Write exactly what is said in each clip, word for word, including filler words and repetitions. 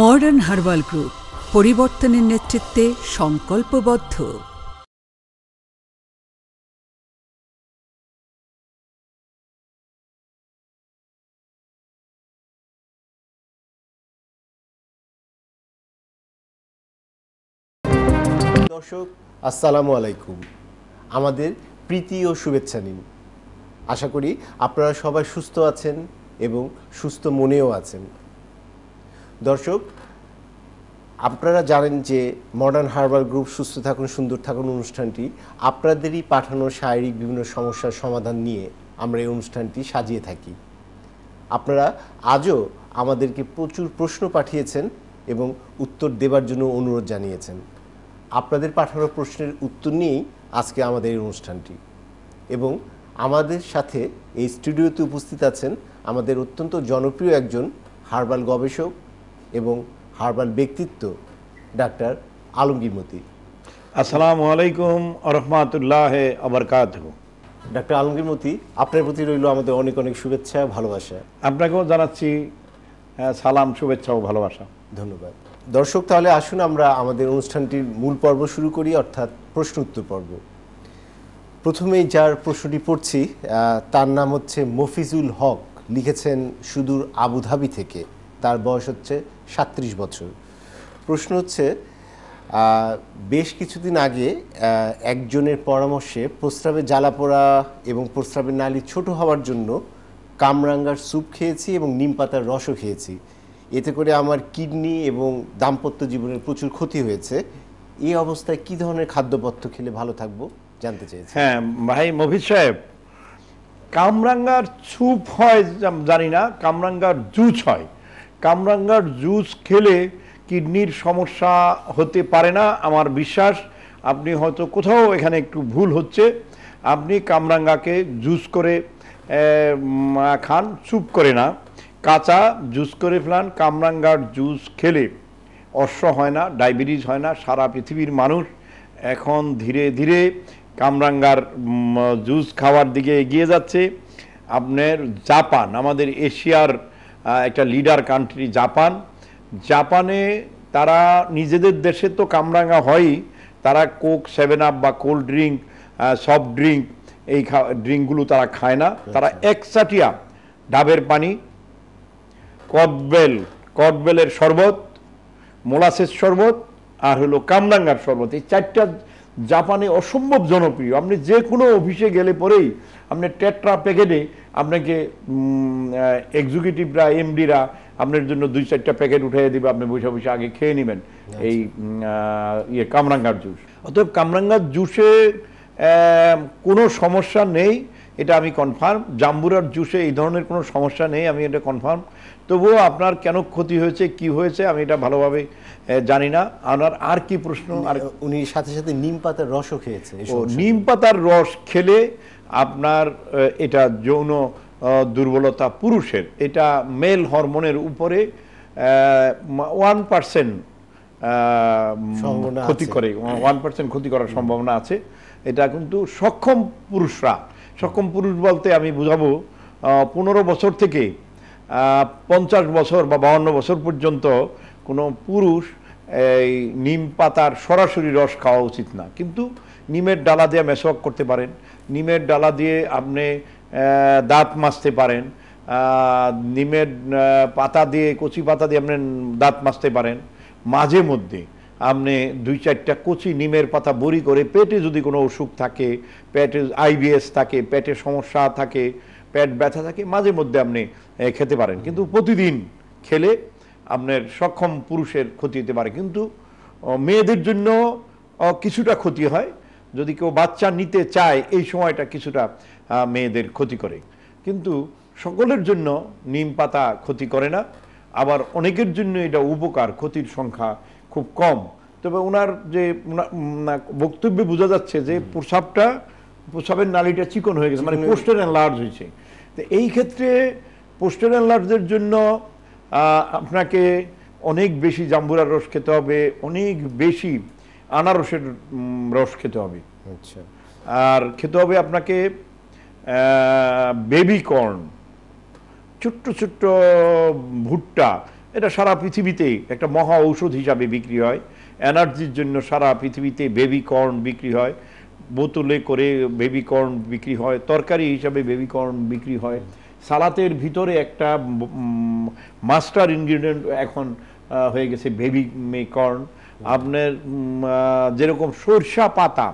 Modern herbal group परिवर्तনের নেতৃত্বে সংকল্পবদ্ধ। দর্শক আসসালামু আলাইকুম, আমাদের প্রীতি ও শুভেচ্ছা নিন। আশা করি আপনারা সবাই সুস্থ আছেন এবং সুস্থ মনেও আছেন। দর্শক আপনারা জানেন যে মডার্ন হার্বাল গ্রুপ সুস্থ থাকুন সুন্দর থাকুন অনুষ্ঠানটি আপনাদেরই পাঠানো শারীরিক বিভিন্ন সমস্যার সমাধান নিয়ে আমরা এই অনুষ্ঠানটি সাজিয়ে থাকি। আপনারা আজও আমাদেরকে প্রচুর প্রশ্ন পাঠিয়েছেন এবং উত্তর দেবার জন্য অনুরোধ জানিয়েছেন। আপনাদের পাঠানো প্রশ্নের উত্তর নিয়েই আজকে আমাদের এই অনুষ্ঠানটি, এবং আমাদের সাথে এই স্টুডিওতে উপস্থিত আছেন আমাদের অত্যন্ত জনপ্রিয় একজন হার্বাল গবেষক এবং হার্বাল ব্যক্তিত্ব ডাক্তার আলমগীর মতি। আসসালামু আলাইকুম ওয়া রাহমাতুল্লাহি ওয়া বারাকাতুহু। ডাক্তার আলমগীর মতি, আপনার প্রতি রইল আমাদের অনেক অনেক শুভেচ্ছা ভালোবাসা। আপনাকেও জানাচ্ছি সালাম, শুভেচ্ছা ও ভালোবাসা। ধন্যবাদ। দর্শক তাহলে আসুন আমরা আমাদের অনুষ্ঠানটির মূল পর্ব শুরু করি, অর্থাৎ প্রশ্ন উত্তর পর্ব। প্রথমেই যার প্রশ্নটি পড়ছি তার নাম হচ্ছে মফিজুল হক, লিখেছেন সুদূর আবুধাবি থেকে। তার বয়স হচ্ছে সাঁত্রিশ বছর। প্রশ্ন হচ্ছে, বেশ কিছুদিন আগে একজনের পরামর্শে প্রস্রাবে জ্বালা পোড়া এবং প্রস্রাবের নালি ছোট হওয়ার জন্য কামরাঙ্গার স্যুপ খেয়েছি এবং নিম পাতার রসও খেয়েছি। এতে করে আমার কিডনি এবং দাম্পত্য জীবনের প্রচুর ক্ষতি হয়েছে। এই অবস্থায় কি ধরনের খাদ্যপথ্য খেলে ভালো থাকবো জানতে চেয়েছি। হ্যাঁ ভাই মফিজ সাহেব, কামরাঙ্গার স্যুপ হয় জানি না, কামরাঙ্গার জুস হয়। কামরাঙ্গার জুস খেলে কিডনির সমস্যা হতে পারে না আমার বিশ্বাস। আপনি হয়তো কোথাও এখানে একটু ভুল হচ্ছে। আপনি কামরাঙ্গাকে জুস করে খান, স্যুপ করে না, কাঁচা জুস করে ফেলান। কামরাঙ্গার জুস খেলে অশ্ব হয় না, ডায়াবেটিস হয় না। সারা পৃথিবীর মানুষ এখন ধীরে ধীরে কামরাঙ্গার জুস খাওয়ার দিকে এগিয়ে যাচ্ছে। আপনার জাপান, আমাদের এশিয়ার একটা লিডার কান্ট্রি জাপান, জাপানে তারা নিজেদের দেশে তো কামরাঙ্গা হয়ই, তারা কোক, সেভেন আপ বা কোল্ড ড্রিঙ্ক, সফট ড্রিঙ্ক, এই ড্রিঙ্কগুলো তারা খায় না। তারা একচাটিয়া ডাবের পানি, কদবেল, কদবেলের শরবত, মোলাসের শরবত আর হলো কামরাঙ্গার শরবত, এই চারটা জাপানে অসম্ভব জনপ্রিয়। আপনি যে কোনো অফিসে গেলে পরেই আপনি টেট্রা প্যাকেটে আপনাকে এক্সিকিউটিভরা, এমডিরা আপনার জন্য দুই চারটা প্যাকেট উঠিয়ে দেবে, আপনি বসে বসে আগে খেয়ে নেবেন এই ইয়ে কামরাঙ্গার জুস। অতএব কামরাঙ্গার জুসে কোনো সমস্যা নেই, এটা আমি কনফার্ম। জাম্বুরার জুসে এই ধরনের কোনো সমস্যা নেই, আমি এটা কনফার্ম। তবুও আপনার কেন ক্ষতি হয়েছে, কি হয়েছে, আমি এটা ভালোভাবে জানি না। আপনার আর কি প্রশ্ন? আর উনি সাথে সাথে নিম পাতার রসও খেয়েছে। নিম পাতার রস খেলে আপনার এটা যৌন দুর্বলতা পুরুষের, এটা মেল হরমোনের উপরে ওয়ান পার্সেন্ট ক্ষতি করে, ওয়ান পার্সেন্ট ক্ষতি করার সম্ভাবনা আছে। এটা কিন্তু সক্ষম পুরুষরা, সক্ষম পুরুষ বলতে আমি বুঝাবো পনেরো বছর থেকে পঞ্চাশ বছর বা বাউন্ন বছর পর্যন্ত কোনো পুরুষ এই নিম পাতার সরাসরি রস খাওয়া উচিত না। কিন্তু নিমের ডালা দিয়ে মেশওয়াক করতে পারেন, নিমের ডালা দিয়ে আপনি দাঁত মাজতে পারেন, নিমের পাতা দিয়ে, কচি পাতা দিয়ে আপনি দাঁত মাজতে পারেন। মাঝে মধ্যে আপনি দুই চারটা কচি নিমের পাতা বড়ি করে পেটে যদি কোনো অসুখ থাকে, পেটে আইবিএস থাকে, পেটে সমস্যা থাকে, পেট ব্যথা থাকে, মাঝে মধ্যে আপনি খেতে পারেন। কিন্তু প্রতিদিন খেলে আপনার সক্ষম পুরুষের ক্ষতি হতে পারে। কিন্তু মেয়েদের জন্য কিছুটা ক্ষতি হয়, যদি কেউ বাচ্চা নিতে চায় এই সময়টা কিছুটা মেয়েদের ক্ষতি করে। কিন্তু সকলের জন্য নিম পাতা ক্ষতি করে না, আবার অনেকের জন্য এটা উপকার, ক্ষতির সংখ্যা খুব কম। তবে ওনার যে বক্তব্যে বোঝা যাচ্ছে যে প্রস্রাবটা, প্রস্রাবের নালীটা চিকন হয়ে গেছে, মানে পোস্টের এনলার্জ হয়েছে। তো এই ক্ষেত্রে পোস্টের এনলার্জের জন্য আপনাকে অনেক বেশি জাম্বুরার রস খেতে হবে, অনেক বেশি আনারসের রস খেতে হবে। আচ্ছা, আর খেতে হবে আপনাকে বেবি কর্ন, ছোট্ট ছোট্ট ভুট্টা, এটা সারা পৃথিবীতে একটা মহা ঔষধ হিসাবে বিক্রি হয়। এনার্জির জন্য সারা পৃথিবীতে বেবি কর্ন বিক্রি হয়, বোতলে করে বেবি কর্ন বিক্রি হয়, তরকারি হিসাবে বেবি কর্ন বিক্রি হয়, সালাতের ভিতরে একটা মাস্টার ইনগ্রিডিয়েন্ট এখন হয়ে গেছে বেবি কর্ন। আপনার যেরকম সরষা পাতা,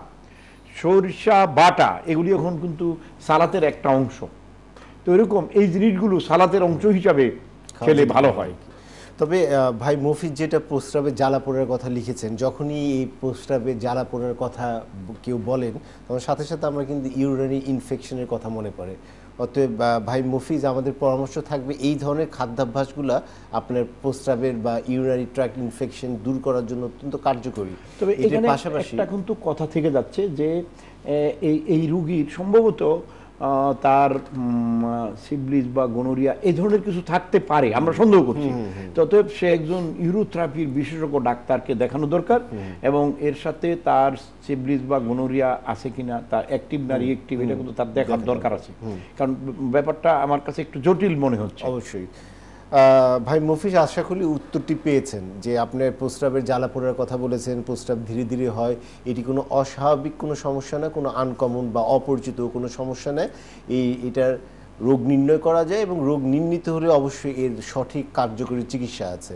সরষা বাটা, এগুলি এখন কিন্তু সালাতের একটা অংশ। তো এরকম এই জিনিসগুলো সালাতের অংশ হিসাবে খেলে ভালো হয়। তবে ভাই মফিজ যেটা প্রস্রাবে জ্বালা পোড়ার কথা লিখেছেন, যখনই এই প্রস্রাবে জ্বালা পোড়ার কথা কেউ বলেন তখন সাথে সাথে আমরা কিন্তু ইউরিনারি ইনফেকশনের কথা মনে পড়ে। অতএব ভাই মফিজ, আমাদের পরামর্শ থাকবে এই ধরনের খাদ্যাভ্যাসগুলো আপনার প্রস্রাবের বা ইউরিনারি ট্র্যাক্ট ইনফেকশন দূর করার জন্য অত্যন্ত কার্যকরী। তবে এর পাশাপাশি একটা কিন্তু কথা থেকে যাচ্ছে যে এই এই রোগীর সম্ভবত তার সিবলিস বা গনোরিয়া এই ধরনের কিছু থাকতে পারে, আমরা সন্দেহ করছি। অতএব সে একজন ইউরোথেরাপির বিশেষজ্ঞ ডাক্তারকে দেখানো দরকার এবং এর সাথে তার সিবলিস বা গনোরিয়া আছে কিনা, তার অ্যাক্টিভ না রিঅ্যাক্টিভ, এটা কিন্তু তার দেখার দরকার আছে, কারণ ব্যাপারটা আমার কাছে একটু জটিল মনে হচ্ছে। অবশ্যই ভাই মফিজ, আশা করি উত্তরটি পেয়েছেন যে আপনার প্রস্রাবের জ্বালা পোড়ার কথা বলেছেন, প্রস্রাব ধীরে ধীরে হয়, এটি কোনো অস্বাভাবিক কোনো সমস্যা না, কোনো আনকমন বা অপরিচিত কোনো সমস্যা নয়। এই এটার রোগ নির্ণয় করা যায় এবং রোগ নির্ণীত হলে অবশ্যই এর সঠিক কার্যকরী চিকিৎসা আছে।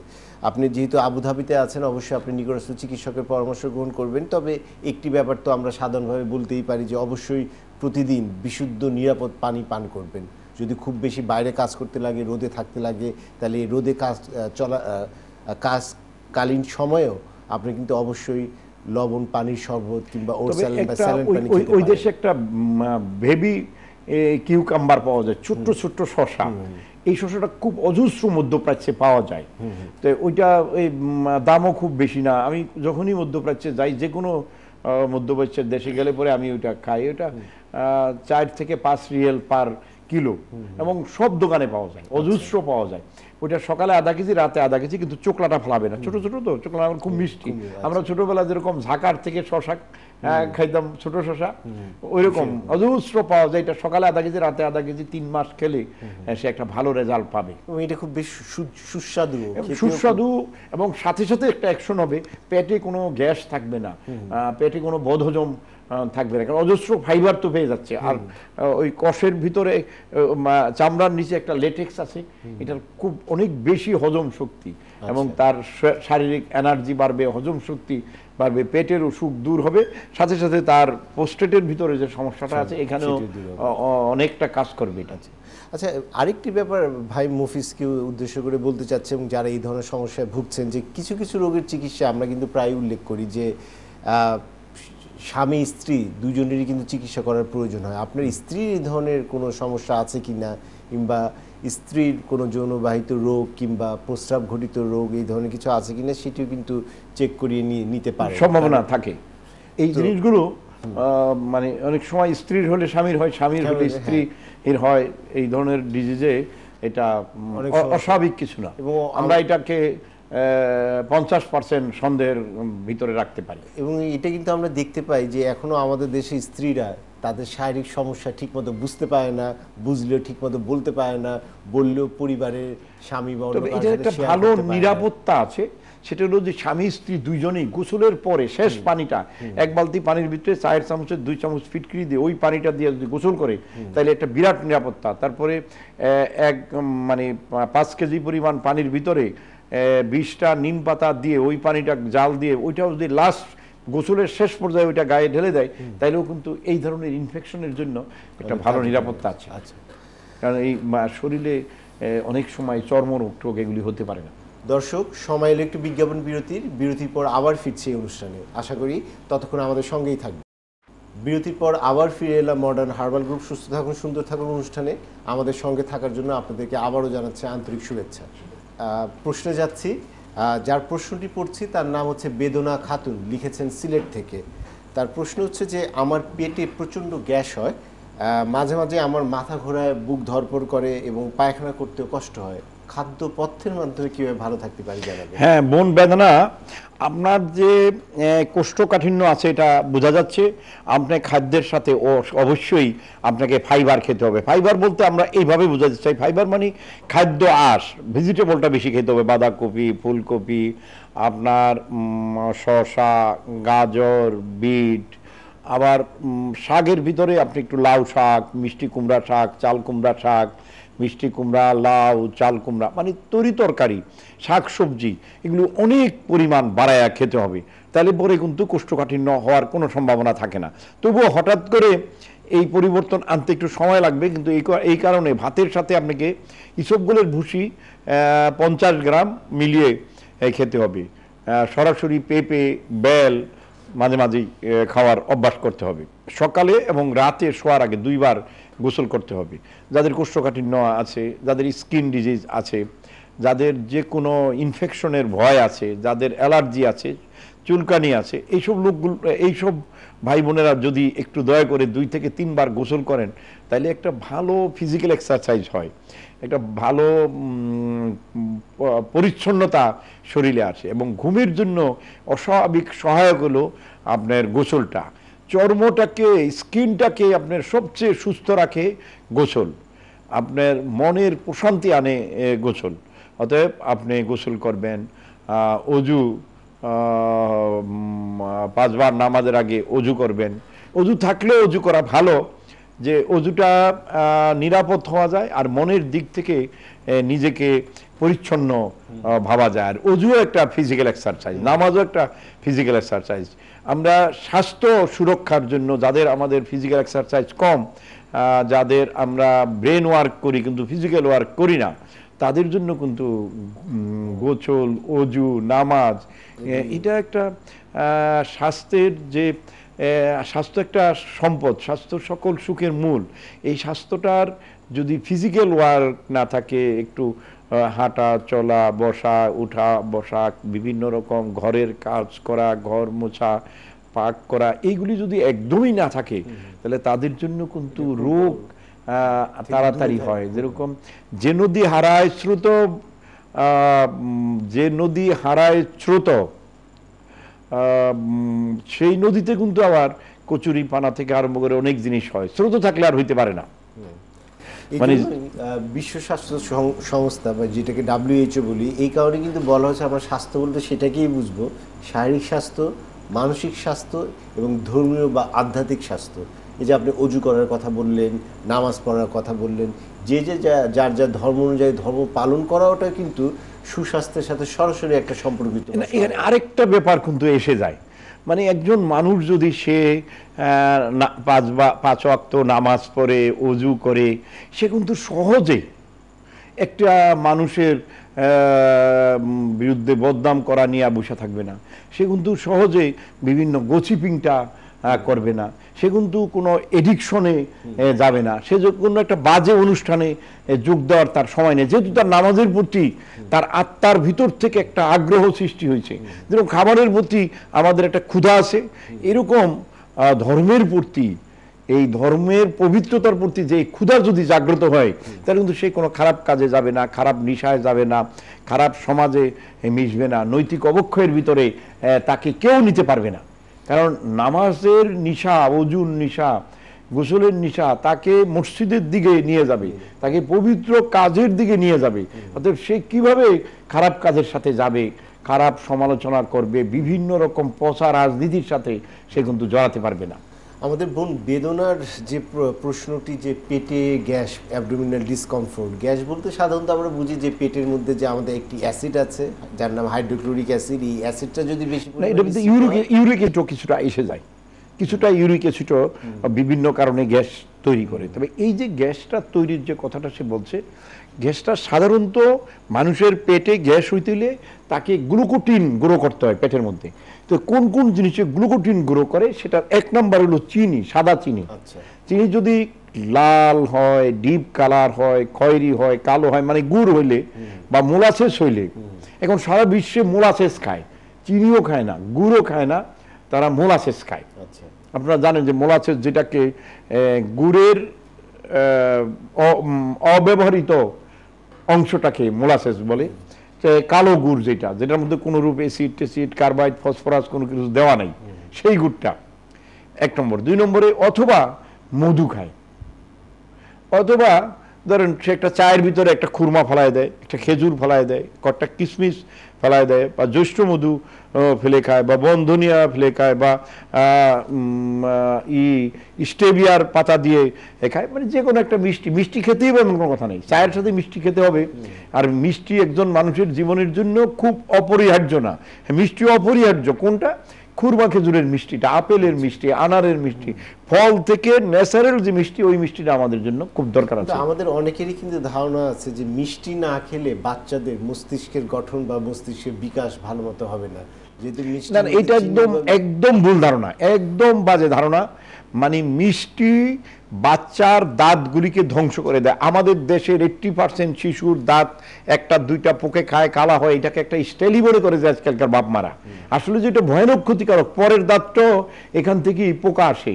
আপনি যেহেতু আবুধাবিতে আছেন, অবশ্যই আপনি নিকটস্থ চিকিৎসকের পরামর্শ গ্রহণ করবেন। তবে একটি ব্যাপার তো আমরা সাধারণভাবে বলতেই পারি যে অবশ্যই প্রতিদিন বিশুদ্ধ নিরাপদ পানি পান করবেন। যদি খুব বেশি বাইরে কাজ করতে লাগে, রোদে থাকতে লাগে, তাহলে রোদে কাজ চলা কাজকালীন সময়েও আপনি কিন্তু অবশ্যই লবণ পানির শরবত কিংবা ওর স্যালাইন বা স্যালাইন পানি খেতে পারেন। ওই দেশে একটা বেবি কিউকাম্বার পাওয়া যায়, ছোট্ট ছোট্ট শসা, এই শসাটা খুব অজস্র মধ্যপ্রাচ্যে পাওয়া যায়। তো ওইটা এই দামও খুব বেশি না। আমি যখনই মধ্যপ্রাচ্যে যাই, যে কোনো মধ্যপ্রাচ্যের দেশে গেলে পরে আমি ওইটা খাই। ওটা চার থেকে পাঁচ রিয়েল পার কিলো এবং সব দোকানে পাওয়া যায়, অজস্র পাওয়া যায়। ওইটা সকালে আধা কেজি, রাতে আধা কেজি, কিন্তু চোকলাটা ফেলাবে না, ছোট ছোট তো চোকলা খুব মিষ্টি। আমরা ছোটবেলা যেরকম ঝাঁকার থেকে শশা খাইতাম, ছোট শশা, ওইরকম অজস্র পাওয়া যায়। এটা সকালে আধা কেজি, রাতে আধা কেজি, তিন মাস খেলে সে একটা ভালো রেজাল্ট পাবে। এটা খুব বেশ সুস্বাদু, সুস্বাদু এবং সাথে সাথে একটা অ্যাকশন হবে, পেটে কোনো গ্যাস থাকবে না, পেটে কোনো বদহজম থাকবে না, কারণ অজস্র ফাইবার তো পেয়ে যাচ্ছে। আর ওই কষের ভিতরে চামড়ার নিচে একটা লেটেক্স আছে, এটার খুব অনেক বেশি হজম শক্তি এবং তার শারীরিক এনার্জি বাড়বে, হজম শক্তি বাড়বে, পেটের অসুখ দূর হবে, সাথে সাথে তার প্রোস্টেটের ভিতরে যে সমস্যাটা আছে এখানেও অনেকটা কাজ করবে। এটা আচ্ছা, আরেকটি ব্যাপার ভাই মফিজকে উদ্দেশ্য করে বলতে চাচ্ছে এবং যারা এই ধরনের সমস্যায় ভুগছেন, যে কিছু কিছু রোগের চিকিৎসা আমরা কিন্তু প্রায় উল্লেখ করি যে স্বামী স্ত্রী দুজনেরই কিন্তু চিকিৎসা করার প্রয়োজন হয়। আপনার স্ত্রীর এই ধরনের কোনো সমস্যা আছে কি না, কিংবা স্ত্রীর কোনো যৌনবাহিত রোগ কিংবা প্রস্রাব ঘটিত রোগ এই ধরনের কিছু আছে কিনা সেটিও কিন্তু চেক করিয়ে নিয়ে নিতে পারে, সম্ভাবনা থাকে। এই জিনিসগুলো মানে অনেক সময় স্ত্রীর হলে স্বামীর হয়, স্বামীর হলে স্ত্রী এর হয়। এই ধরনের ডিজিজে এটা অস্বাভাবিক কিছু না এবং আমরা এটাকে পঞ্চাশ পার্সেন্ট সন্দেহের ভিতরে রাখতে পারি। এবং এটা কিন্তু আমরা দেখতে পাই যে এখনও আমাদের দেশে স্ত্রীরা তাদের শারীরিক সমস্যা ঠিকমতো বুঝতে পারে না, বুঝলেও ঠিকমতো বলতে পারে না, বললেও পরিবারের স্বামী বা একটা ভালো নিরাপত্তা আছে, সেটা হলো যে স্বামী স্ত্রী দুইজনেই গোসলের পরে শেষ পানিটা এক বালতি পানির ভিতরে চায়ের চামচের দুই চামচ ফিটকিরি দিয়ে ওই পানিটা দিয়ে যদি গোসল করে তাহলে একটা বিরাট নিরাপত্তা। তারপরে এক মানে পাঁচ কেজি পরিমাণ পানির ভিতরে বিশটা নিম পাতা দিয়ে ওই পানিটা জাল দিয়ে ওইটাও যদি লাস্ট গোসলের শেষ পর্যায়ে ওইটা গায়ে ঢেলে দেয় তাইলেও কিন্তু এই ধরনের ইনফেকশনের জন্য একটা ভালো নিরাপত্তা আছে। আচ্ছা, কারণ এই শরীরে অনেক সময় চর্মরোগ টোগ এগুলি হতে পারে না। দর্শক, সময় হলো একটু বিজ্ঞাপন বিরতির, বিরতির পর আবার ফিরছে এই অনুষ্ঠানে, আশা করি ততক্ষণ আমাদের সঙ্গেই থাকবে। বিরতির পর আবার ফিরে এলাম মডার্ন হার্বাল গ্রুপ সুস্থ থাকুন সুন্দর থাকুন অনুষ্ঠানে। আমাদের সঙ্গে থাকার জন্য আপনাদেরকে আবারও জানাচ্ছি আন্তরিক শুভেচ্ছা। প্রশ্নে যাচ্ছি, যার প্রশ্নটি পড়ছি তার নাম হচ্ছে বেদনা খাতুন, লিখেছেন সিলেট থেকে। তার প্রশ্ন হচ্ছে যে আমার পেটে প্রচণ্ড গ্যাস হয়, মাঝে মাঝে আমার মাথা ঘোরায়, বুক ধরপড় করে এবং পায়খানা করতেও কষ্ট হয়, खाद्य पथ्यर माध्यमे किभाबे भालो थाकते पारी जानाबेन। हाँ बन बेदना आपनार जे कोष्ठकाठिन्य आछे एटा बोझा जाच्छे। आपनि खाद्येर साथे अवश्यई आपनाके फाइबार खेते होबे। फाइबार बोलते आमरा एइभाबे बोझाते चाइ फाइबार माने खाद्य आश भेजिटेबलटा बेशि खेते होबे। बाँधाकपि फुलकपि आपनार शशा गाजर बीट আবার শাকের ভিতরে আপনি একটু লাউ শাক মিষ্টি কুমড়া শাক চাল কুমড়া শাক মিষ্টি কুমড়া লাউ চাল কুমড়া মানে তরি তরকারি শাক সবজি এগুলো অনেক পরিমাণ বাড়ায়া খেতে হবে। তাহলে পরে কিন্তু কোষ্ঠকাঠিন্য হওয়ার কোনো সম্ভাবনা থাকে না। তবুও হঠাৎ করে এই পরিবর্তন আনতে একটু সময় লাগবে, কিন্তু এই এই কারণে ভাতের সাথে আপনাকে ইসবগুলের ভুসি পঞ্চাশ গ্রাম মিলিয়ে খেতে হবে। সরাসরি পেঁপে বেল মাঝে মাঝে খাওয়ার অভ্যাস করতে হবে। সকালে এবং রাতে শোয়ার আগে দুইবার গোসল করতে হবে। যাদের কোষ্ঠকাঠিন্য আছে, যাদের স্কিন ডিজিজ আছে, যাদের যে কোনো ইনফেকশনের ভয় আছে, যাদের অ্যালার্জি আছে, চুলকানি আছে, এইসব লোকগুলো এইসব ভাই বোনেরা যদি একটু দয়া করে দুই থেকে তিনবার গোসল করেন তাহলে একটা ভালো ফিজিক্যাল এক্সারসাইজ হয়, একটা ভালো পরিচ্ছন্নতা শরীরে আসে এবং ঘুমের জন্য অস্বাভাবিক সহায়ক হলো আপনার গোসলটা। চর্মটাকে স্কিনটাকে আপনার সবচেয়ে সুস্থ রাখে গোসল, আপনার মনের প্রশান্তি আনে গোসল। অতএব আপনি গোসল করবেন, অজু পাঁচবার নামাজের আগে অজু করবেন। অজু থাকলেও অজু করা ভালো, যে অজুটা নিরাপদ হওয়া যায় আর মনের দিক থেকে নিজেকে পরিচ্ছন্ন ভাবা যায়। আর অজুও একটা ফিজিক্যাল এক্সারসাইজ, নামাজও একটা ফিজিক্যাল এক্সারসাইজ। আমরা স্বাস্থ্য সুরক্ষার জন্য যাদের আমাদের ফিজিক্যাল এক্সারসাইজ কম, যাদের আমরা ব্রেন ওয়ার্ক করি কিন্তু ফিজিক্যাল ওয়ার্ক করি না, তাদের জন্য কিন্তু গোসল অজু নামাজ এটা একটা স্বাস্থ্যের যে স্বাস্থ্য একটা সম্পদ, স্বাস্থ্য সকল সুখের মূল। এই স্বাস্থ্যটার যদি ফিজিক্যাল ওয়ার্ক না থাকে, একটু হাঁটা চলা বসা উঠা বসা বিভিন্ন রকম ঘরের কাজ করা ঘর মোছা পাক করা এইগুলি যদি একদমই না থাকে তাহলে তাদের জন্য কিন্তু রোগ তাড়াতাড়ি হয়। যেরকম যে নদী হারায় স্রোত যে নদী হারায় স্রোত সেই নদীতে কিন্তু আবার কচুরি পানা থেকে আরম্ভ করে অনেক জিনিস হয়, স্রোত থাকলে আর হইতে পারে না। মানে বিশ্ব স্বাস্থ্য সংস্থা বা যেটাকে ডাব্লিউএইচও বলি, এই কারণে কিন্তু বলা হচ্ছে আমরা স্বাস্থ্য বলতে সেটাকেই বুঝবো, শারীরিক স্বাস্থ্য, মানসিক স্বাস্থ্য এবং ধর্মীয় বা আধ্যাত্মিক স্বাস্থ্য। এই যে আপনি অজু করার কথা বললেন, নামাজ পড়ার কথা বললেন, যে যে যার যার ধর্ম অনুযায়ী ধর্ম পালন করাটা কিন্তু সুস্বাস্থ্যের সাথে সরাসরি একটা সম্পর্কিত। এখানে আরেকটা ব্যাপার কিন্তু এসে যায়, মানে একজন মানুষ যদি সে পাঁচ বা পাঁচ ওয়াক্ত নামাজ পড়ে অজু করে সে কিন্তু সহজে একটা মানুষের বিরুদ্ধে বদনাম করা নিয়ে বসে থাকবে না, সে কিন্তু সহজে বিভিন্ন গসিপিংটা করবে না, সে কিন্তু কোনো এডিকশনে যাবে না, সে কোনো একটা বাজে অনুষ্ঠানে যোগ দেওয়ার তার সময় নেই, যেহেতু তার নামাজের প্রতি তার আত্মার ভিতর থেকে একটা আগ্রহ সৃষ্টি হয়েছে। যেরকম খাবারের প্রতি আমাদের একটা ক্ষুধা আছে, এরকম ধর্মের প্রতি এই ধর্মের পবিত্রতার প্রতি যে ক্ষুধা যদি জাগ্রত হয় তাহলে কিন্তু সে কোনো খারাপ কাজে যাবে না, খারাপ নেশায় যাবে না, খারাপ সমাজে মিশবে না, নৈতিক অবক্ষয়ের ভিতরে তাকে কেউ নিতে পারবে না। কারণ নামাজের নিশা অজুর নিশা গোসলের নিশা তাকে মসজিদের দিকে নিয়ে যাবে, তাকে পবিত্র কাজের দিকে নিয়ে যাবে। অতএব সে কিভাবে খারাপ কাজের সাথে যাবে, খারাপ সমালোচনা করবে, বিভিন্ন রকম পচা রাজনীতির সাথে সে কিন্তু জড়াতে পারবে না। আমাদের বোন বেদনার যে প্রশ্নটি, যে পেটে গ্যাস অ্যাবডোমিনাল ডিসকমফোর্ট, গ্যাস বলতে সাধারণত আমরা বুঝি যে পেটের মধ্যে যে আমাদের একটি অ্যাসিড আছে যার নাম হাইড্রোক্লোরিক অ্যাসিড, এই অ্যাসিডটা যদি বেশি ইউরিক অ্যাসিডও কিছুটা এসে যায়, কিছুটা ইউরিক অ্যাসিডও বিভিন্ন কারণে গ্যাস তৈরি করে। তবে এই যে গ্যাসটা তৈরির যে কথাটা সে বলছে, গ্যাসটা সাধারণত মানুষের পেটে গ্যাস হইতে হলে তাকে গ্লুকোটিন গ্রো করতে হয় পেটের মধ্যে। তো কোন কোন জিনিসে গ্লুকোটিন গ্রো করে সেটার এক নাম্বার হলো চিনি, সাদা চিনি। চিনি যদি লাল হয়, ডিপ কালার হয়, খয়েরি হয়, কালো হয়, মানে গুড় হইলে বা মোলাসেস হইলে, এখন সারা বিশ্বে মোলাসেস খায়, চিনিও খায় না গুড়ও খায় না, তারা মোলাসেস খায়। আপনারা জানেন যে মোলাসেস যেটাকে গুড়ের অব্যবহৃত অংশটাকে মোলাসেস বলে। কালো গুড় যেটা যেটার মধ্যে কোনো রূপ অ্যাসিড টেসিড কার্বাইড ফসফরাস কোনো কিছু দেওয়া নাই সেই গুড়টা এক নম্বর। দুই নম্বরে অথবা মধু খায়, অথবা ধরেন সে একটা চায়ের ভিতরে একটা খুরমা ফেলায় দেয়, একটা খেজুর ফেলায় দেয়, কটটা কিশমিশ ফেলায় দেয়, বা জ্যৈষ্ঠ মধু ফেলে খায়, বা বন্ধনিয়া ফেলে খায়, বা ই স্টেভিয়ার পাতা দিয়ে খায়। মানে যে কোনো একটা মিষ্টি মিষ্টি খেতেই হবে এমন কোনো কথা নেই, চায়ের সাথে মিষ্টি খেতে হবে। আর মিষ্টি একজন মানুষের জীবনের জন্য খুব অপরিহার্য না, মিষ্টি অপরিহার্য। কোনটা? খুরমা খেজুরের মিষ্টিটা, আপেলের মিষ্টি, আনারের মিষ্টি, ফল থেকে ন্যাচারাল যে মিষ্টি ওই মিষ্টিটা আমাদের জন্য খুব দরকার আছে। আমাদের অনেকেরই কিন্তু ধারণা আছে যে মিষ্টি না খেলে বাচ্চাদের মস্তিষ্কের গঠন বা মস্তিষ্কের বিকাশ ভালো মতো হবে না। না, এটা একদম একদম ভুল ধারণা, একদম বাজে ধারণা। মানে মিষ্টি বাচ্চার দাঁতগুলিকে ধ্বংস করে দেয়। আমাদের দেশের এইট্টি পার্সেন্ট শিশুর দাঁত একটা দুইটা পোকে খায়, কালা হয়, এটাকে একটা স্টাইলি মনে করে যে আজকালকার বাপ মারা। আসলে যেটা ভয়ানক ক্ষতিকারক, পরের দাঁতটা এখান থেকেই পোকা আসে,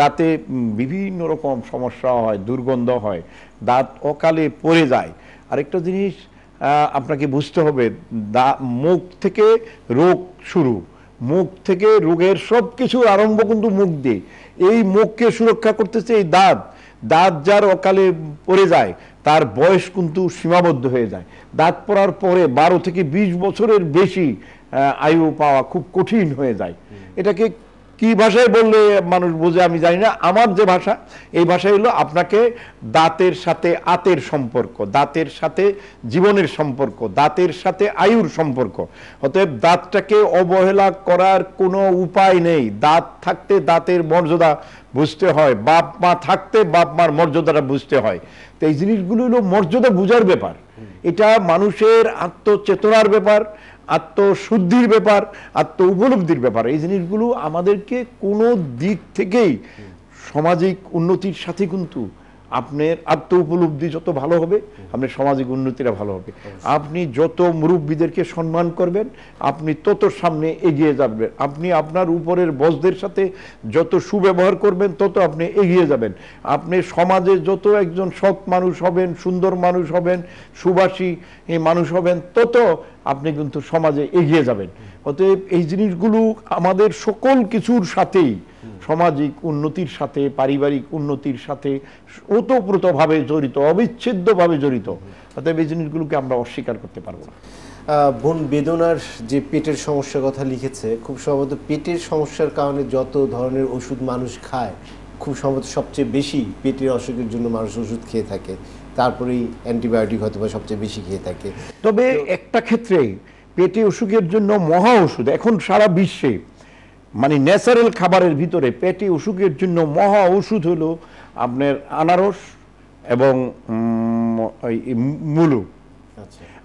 দাঁতে বিভিন্ন রকম সমস্যা হয়, দুর্গন্ধ হয়, দাঁত অকালে পড়ে যায়। আরেকটা জিনিস আপনাকে বুঝতে হবে, দা মুখ থেকে রোগ শুরু, মুখ থেকে রোগের সব কিছুর আরম্ভ কিন্তু মুখ দিয়ে। এই মুখকে সুরক্ষা করতেছে এই দাঁত। দাঁত যার অকালে পড়ে যায় তার বয়স কিন্তু সীমাবদ্ধ হয়ে যায়। দাঁত পড়ার পরে বারো থেকে বিশ বছরের বেশি আয়ু পাওয়া খুব কঠিন হয়ে যায়। এটাকে কি ভাষায় বললে মানুষ বোঝে আমি জানি না, আমার যে ভাষা এই ভাষাই হলো আপনাকে দাঁতের সাথে আতের সম্পর্ক, দাঁতের সাথে জীবনের সম্পর্ক, দাঁতের সাথে আয়ুর সম্পর্ক। অতএব দাঁতটাকে অবহেলা করার কোনো উপায় নেই। দাঁত থাকতে দাঁতের মর্যাদা বুঝতে হয়, বাপ মা থাকতে বাপ মার মর্যাদাটা বুঝতে হয়। তো এই জিনিসগুলো হলো মর্যাদা বুঝার ব্যাপার, এটা মানুষের আত্মচেতনার ব্যাপার, আত্মশুদ্ধির ব্যাপার, আত্ম উপলব্ধির ব্যাপার। এই জিনিসগুলো আমাদেরকে কোনো দিক থেকেই সামাজিক উন্নতির সাথে কিন্তু আপনার আত্ম উপলব্ধি যত ভালো হবে আপনার সামাজিক উন্নতিটা ভালো হবে। আপনি যত মুরব্বীদেরকে সম্মান করবেন আপনি তত সামনে এগিয়ে যাবেন, আপনি আপনার উপরের বসদের সাথে যত সুব্যবহার করবেন তত আপনি এগিয়ে যাবেন। আপনি সমাজে যত একজন সৎ মানুষ হবেন, সুন্দর মানুষ হবেন, সুবাসী মানুষ হবেন, তত আপনি কিন্তু সমাজে এগিয়ে যাবেন। অতএব এই জিনিসগুলো আমাদের সকল কিছুর সাথেই সামাজিক উন্নতির সাথে, পারিবারিক উন্নতির সাথে ওতপ্রোতভাবে জড়িত, অবিচ্ছেদ্যভাবে জড়িত। অতএব এই জিনিসগুলোকে আমরা অস্বীকার করতে পারবো না। বোন বেদনার যে পেটের সমস্যার কথা লিখেছে, খুব সম্ভবত পেটের সমস্যার কারণে যত ধরনের ওষুধ মানুষ খায় খুব সম্ভবত সবচেয়ে বেশি পেটের অসুখের জন্য মানুষ ওষুধ খেয়ে থাকে, তারপরেই অ্যান্টিবায়োটিক হয়তো বা সবচেয়ে বেশি খেয়ে থাকে। তবে একটা ক্ষেত্রে পেটে অসুখের জন্য মহা ওষুধ এখন সারা বিশ্বে, মানে ন্যাচারাল খাবারের ভিতরে পেটে অসুখের জন্য মহা ওষুধ হলো আপনার আনারস এবং মুলো,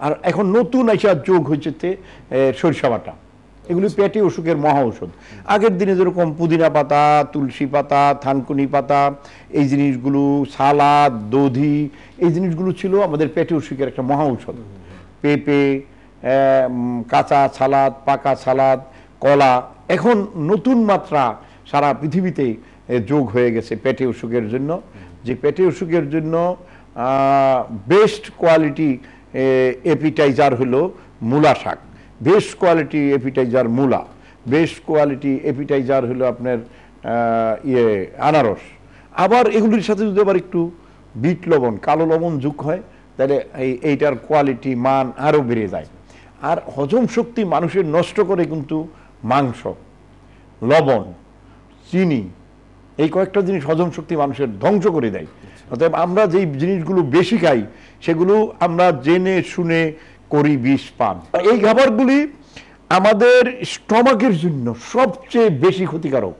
আর এখন নতুন আইসা যোগ হয়েছে সরিষা বাটা। এগুলি পেটে অসুখের মহা ওষুধ। আগের দিনে যেরকম পুদিনা পাতা, তুলসী পাতা, থানকুনি পাতা, এই জিনিসগুলো, সালাদ, দধি, এই জিনিসগুলো ছিল আমাদের পেটে অসুখের একটা মহা ঔষধ। পেঁপে, কাঁচা সালাদ, পাকা সালাদ, কলা, এখন নতুন মাত্রা সারা পৃথিবীতে যোগ হয়ে গেছে পেটে অসুখের জন্য। যে পেটে অসুখের জন্য বেস্ট কোয়ালিটি এপিটাইজার হলো মূলা শাক, বেস্ট কোয়ালিটি এপিটাইজার মূলা, বেস্ট কোয়ালিটি এপিটাইজার হলো আপনার ইয়ে আনারস। আবার এগুলির সাথে যদি আবার একটু বিট লবণ, কালো লবণ যোগ হয় তাহলে এই এইটার কোয়ালিটি মান আরও বেড়ে যায়। আর হজম শক্তি মানুষের নষ্ট করে কিন্তু মাংস, লবণ, চিনি, এই কয়েকটা জিনিস হজম শক্তি মানুষের ধ্বংস করে দেয়। অতএব আমরা যেই জিনিসগুলো বেশি খাই সেগুলো আমরা জেনে শুনে করি বিষ পান। এই খাবারগুলি আমাদের স্টমাকের জন্য সবচেয়ে বেশি ক্ষতিকারক।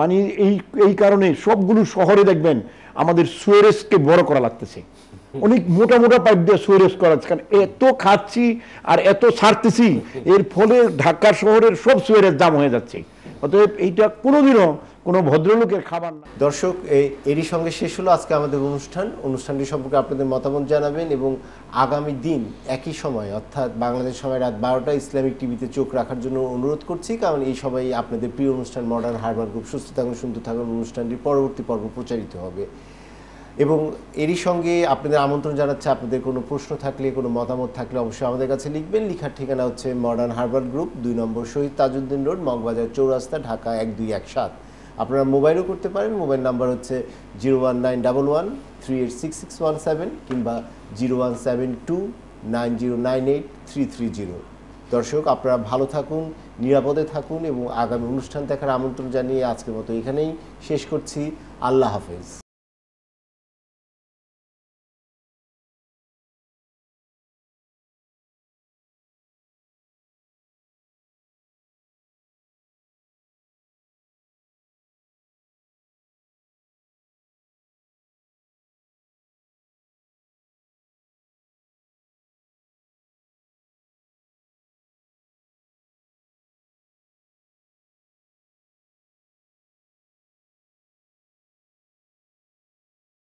মানে এই এই কারণে সবগুলো শহরে দেখবেন আমাদের সুয়েরেজকে বড় করা লাগতেছে, অনেক মোটা মোটা পাইপ দিয়ে সুয়েরেজ করা হচ্ছে, কারণ এত খাচ্ছি আর এত ছাড়তেছি, এর ফলে ঢাকা শহরের সব সুয়েরেজ দাম হয়ে যাচ্ছে। অতএব এইটা কোনোদিনও কোনো ভদ্রলোকের খাবার না। দর্শক, এরই সঙ্গে শেষ হলো আজকে আমাদের অনুষ্ঠান। অনুষ্ঠানটি সম্পর্কে আপনাদের মতামত জানাবেন এবং আগামী দিন একই সময় অর্থাৎ বাংলাদেশ সময় রাত বারোটায় ইসলামিক টিভিতে চোখ রাখার জন্য অনুরোধ করছি, কারণ এই সবাই আপনাদের প্রিয় অনুষ্ঠান মডার্ন হার্বাল গ্রুপ। সুস্থ থাকুন, সুন্দর থাকুন। অনুষ্ঠানটি পরবর্তী পর্ব প্রচারিত হবে। এবং এরই সঙ্গে আপনাদের আমন্ত্রণ জানাচ্ছি, আপনাদের কোনো প্রশ্ন থাকলে কোনো মতামত থাকলে অবশ্যই আমাদের কাছে লিখবেন। লিখার ঠিকানা হচ্ছে মডার্ন হার্বাল গ্রুপ, দুই নম্বর শহীদ তাজউদ্দিন রোড, মগবাজার চৌরাস্তা, ঢাকা এক দুই এক সাত। আপনারা মোবাইলও করতে পারেন, মোবাইল নাম্বার হচ্ছে zero one nine double one three eight six six one seven কিংবা zero one seven two nine zero nine eight three three zero. দর্শক, আপনারা ভালো থাকুন, নিরাপদে থাকুন এবং আগামী অনুষ্ঠান দেখার আমন্ত্রণ জানিয়ে আজকের মতো এখানেই শেষ করছি। আল্লাহ হাফেজ।